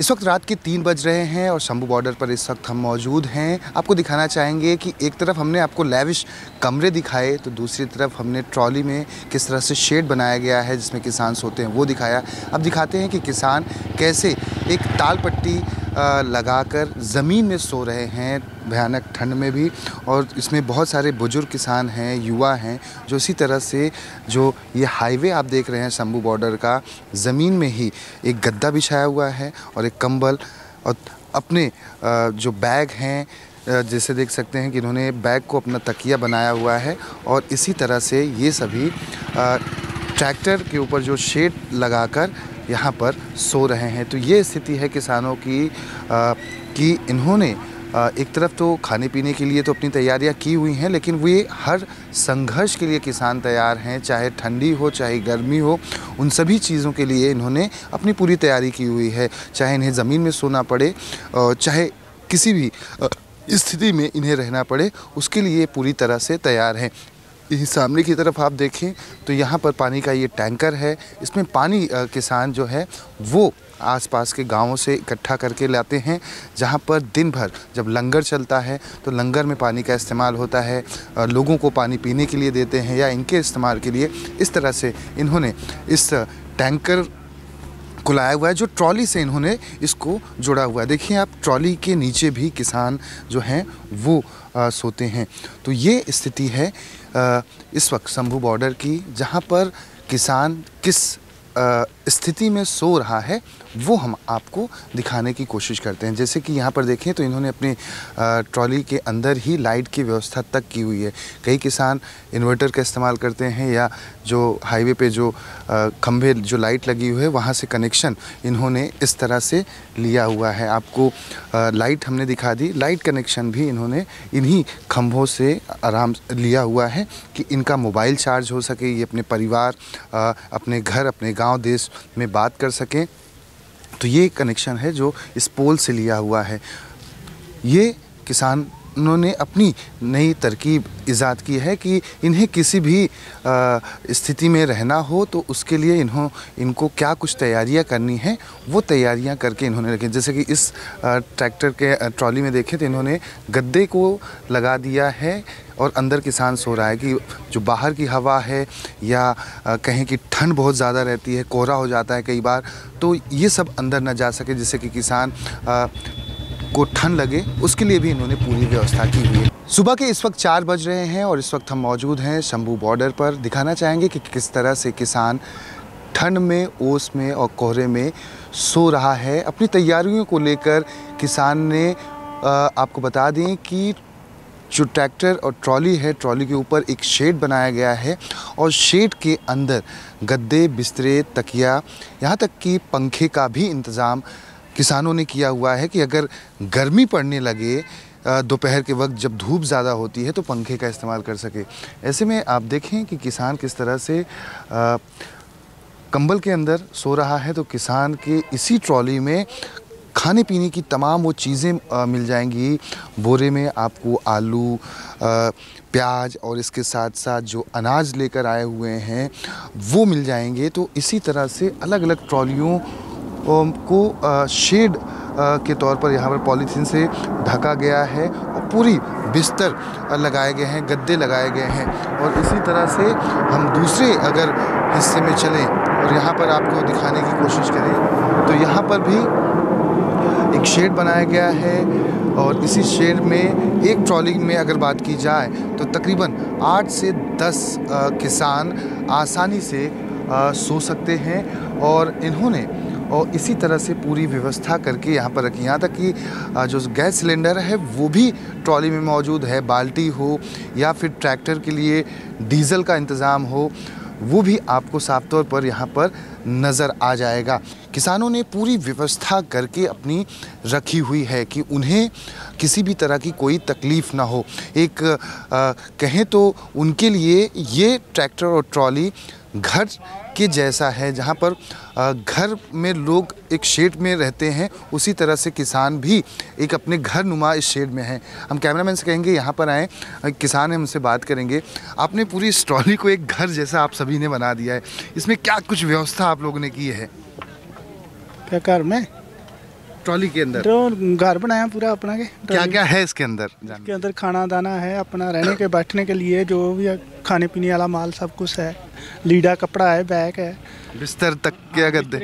इस वक्त रात के 3 बज रहे हैं और शम्भू बॉर्डर पर इस वक्त हम मौजूद हैं। आपको दिखाना चाहेंगे कि एक तरफ हमने आपको लैविश कमरे दिखाए तो दूसरी तरफ हमने ट्रॉली में किस तरह से शेड बनाया गया है जिसमें किसान सोते हैं वो दिखाया। अब दिखाते हैं कि किसान कैसे एक ताल पट्टी लगाकर ज़मीन में सो रहे हैं भयानक ठंड में भी। और इसमें बहुत सारे बुजुर्ग किसान हैं, युवा हैं जो इसी तरह से जो ये हाईवे आप देख रहे हैं शम्भू बॉर्डर का, ज़मीन में ही एक गद्दा बिछाया हुआ है और एक कंबल और अपने जो बैग हैं जैसे देख सकते हैं कि इन्होंने बैग को अपना तकिया बनाया हुआ है। और इसी तरह से ये सभी ट्रैक्टर के ऊपर जो शेड लगाकर यहाँ पर सो रहे हैं। तो ये स्थिति है किसानों की कि इन्होंने एक तरफ तो खाने पीने के लिए तो अपनी तैयारियां की हुई हैं, लेकिन वे हर संघर्ष के लिए किसान तैयार हैं, चाहे ठंडी हो चाहे गर्मी हो, उन सभी चीज़ों के लिए इन्होंने अपनी पूरी तैयारी की हुई है। चाहे इन्हें ज़मीन में सोना पड़े, चाहे किसी भी स्थिति में इन्हें रहना पड़े, उसके लिए पूरी तरह से तैयार हैं। सामने की तरफ आप देखें तो यहाँ पर पानी का ये टैंकर है, इसमें पानी किसान जो है वो आसपास के गांवों से इकट्ठा करके लाते हैं, जहाँ पर दिन भर जब लंगर चलता है तो लंगर में पानी का इस्तेमाल होता है, लोगों को पानी पीने के लिए देते हैं या इनके इस्तेमाल के लिए। इस तरह से इन्होंने इस टैंकर को लाया हुआ है जो ट्रॉली से इन्होंने इसको जोड़ा हुआ है। देखिए आप, ट्रॉली के नीचे भी किसान जो हैं वो सोते हैं। तो ये स्थिति है इस वक्त शम्भू बॉर्डर की, जहाँ पर किसान किस स्थिति में सो रहा है वो हम आपको दिखाने की कोशिश करते हैं। जैसे कि यहाँ पर देखें तो इन्होंने अपने ट्रॉली के अंदर ही लाइट की व्यवस्था तक की हुई है। कई किसान इन्वर्टर का इस्तेमाल करते हैं या जो हाईवे पे जो खंभे जो लाइट लगी हुई है वहाँ से कनेक्शन इन्होंने इस तरह से लिया हुआ है। आपको लाइट हमने दिखा दी, लाइट कनेक्शन भी इन्होंने इन्हीं खंभों से आराम लिया हुआ है कि इनका मोबाइल चार्ज हो सके, ये अपने परिवार, अपने घर, अपने गाँव, देश में बात कर सकें। तो ये कनेक्शन है जो इस पोल से लिया हुआ है। ये किसानों ने अपनी नई तरकीब ईजाद की है कि इन्हें किसी भी स्थिति में रहना हो तो उसके लिए इनको क्या कुछ तैयारियां करनी है वो तैयारियां करके इन्होंने रखी। जैसे कि इस ट्रैक्टर के ट्रॉली में देखें तो इन्होंने गद्दे को लगा दिया है और अंदर किसान सो रहा है कि जो बाहर की हवा है या कहें कि ठंड बहुत ज़्यादा रहती है, कोहरा हो जाता है कई बार, तो ये सब अंदर ना जा सके, जिससे कि किसान को ठंड लगे, उसके लिए भी इन्होंने पूरी व्यवस्था की हुई है। सुबह के इस वक्त 4 बज रहे हैं और इस वक्त हम मौजूद हैं शम्भू बॉर्डर पर। दिखाना चाहेंगे कि किस तरह से किसान ठंड में, ओस में और कोहरे में सो रहा है। अपनी तैयारियों को लेकर किसान ने आपको बता दें कि जो ट्रैक्टर और ट्रॉली है, ट्रॉली के ऊपर एक शेड बनाया गया है और शेड के अंदर गद्दे, बिस्तरे, तकिया, यहाँ तक कि पंखे का भी इंतज़ाम किसानों ने किया हुआ है कि अगर गर्मी पड़ने लगे, दोपहर के वक्त जब धूप ज़्यादा होती है, तो पंखे का इस्तेमाल कर सके। ऐसे में आप देखें कि किसान किस तरह से कंबल के अंदर सो रहा है। तो किसान के इसी ट्रॉली में खाने पीने की तमाम वो चीज़ें मिल जाएंगी। बोरे में आपको आलू, प्याज और इसके साथ साथ जो अनाज लेकर आए हुए हैं वो मिल जाएंगे। तो इसी तरह से अलग अलग ट्रॉलियों को शेड के तौर पर यहाँ पर पॉलीथीन से ढका गया है और पूरी बिस्तर लगाए गए हैं, गद्दे लगाए गए हैं। और इसी तरह से हम दूसरे अगर हिस्से में चलें और यहाँ पर आपको दिखाने की कोशिश करें तो यहाँ पर भी एक शेड बनाया गया है और इसी शेड में एक ट्रॉली में अगर बात की जाए तो तकरीबन 8 से 10 किसान आसानी से सो सकते हैं। और इन्होंने और इसी तरह से पूरी व्यवस्था करके यहाँ पर रखी। यहाँ तक कि जो गैस सिलेंडर है वो भी ट्रॉली में मौजूद है, बाल्टी हो या फिर ट्रैक्टर के लिए डीज़ल का इंतज़ाम हो, वो भी आपको साफ तौर पर यहाँ पर नज़र आ जाएगा। किसानों ने पूरी व्यवस्था करके अपनी रखी हुई है कि उन्हें किसी भी तरह की कोई तकलीफ़ ना हो। एक कहें तो उनके लिए ये ट्रैक्टर और ट्रॉली घर के जैसा है, जहाँ पर घर में लोग एक शेड में रहते हैं, उसी तरह से किसान भी एक अपने घर नुमा इस शेड में है। हम कैमरामैन से कहेंगे यहाँ पर आएँ, किसान है उनसे बात करेंगे। आपने पूरी इस ट्रॉली को एक घर जैसा आप सभी ने बना दिया है, इसमें क्या कुछ व्यवस्था आप लोगों ने की है? क्या कार में ट्रॉली के अंदर तो घर बनाया पूरा अपना के। क्या क्या है इसके अंदर? इसके अंदर खाना दाना है अपना, रहने के बैठने के लिए जो भी खाने पीने वाला माल सब कुछ है, लीड़ा कपड़ा है, बैग है, बिस्तर तक क्या गद्दे,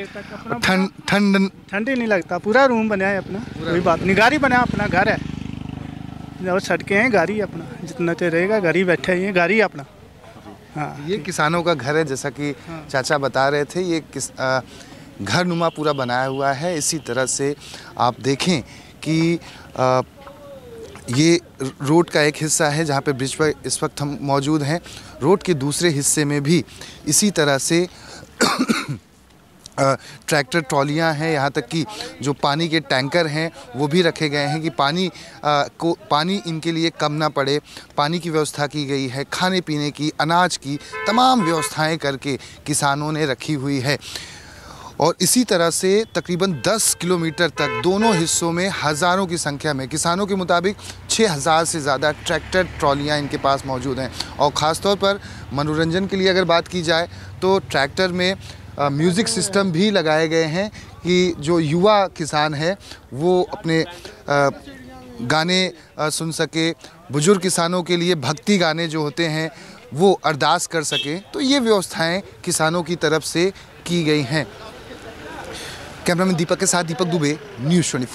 ठंड ही नहीं लगता, पूरा रूम बनाया है अपना, कोई बात नहीं, गाड़ी बनाया अपना घर है और सड़कें हैं, गाड़ी अपना जितना चेर रहेगा गाड़ी बैठे हैं, गाड़ी अपना। हाँ, ये किसानों का घर है जैसा कि चाचा बता रहे थे, ये घर नुमा पूरा बनाया हुआ है। इसी तरह से आप देखें कि ये रोड का एक हिस्सा है जहाँ पे ब्रिज पर इस वक्त हम मौजूद हैं, रोड के दूसरे हिस्से में भी इसी तरह से ट्रैक्टर ट्रॉलियाँ हैं, यहाँ तक कि जो पानी के टैंकर हैं वो भी रखे गए हैं कि पानी इनके लिए कम ना पड़े, पानी की व्यवस्था की गई है, खाने पीने की, अनाज की तमाम व्यवस्थाएं करके किसानों ने रखी हुई है। और इसी तरह से तकरीबन 10 किलोमीटर तक दोनों हिस्सों में हज़ारों की संख्या में, किसानों के मुताबिक 6000 से ज़्यादा ट्रैक्टर ट्रॉलियाँ इनके पास मौजूद हैं। और ख़ास तौर पर मनोरंजन के लिए अगर बात की जाए तो ट्रैक्टर में म्यूज़िक सिस्टम भी लगाए गए हैं कि जो युवा किसान है वो अपने गाने सुन सके, बुजुर्ग किसानों के लिए भक्ति गाने जो होते हैं वो अरदास कर सकें। तो ये व्यवस्थाएं किसानों की तरफ से की गई हैं। कैमरामैन दीपक के साथ दीपक दुबे, News24।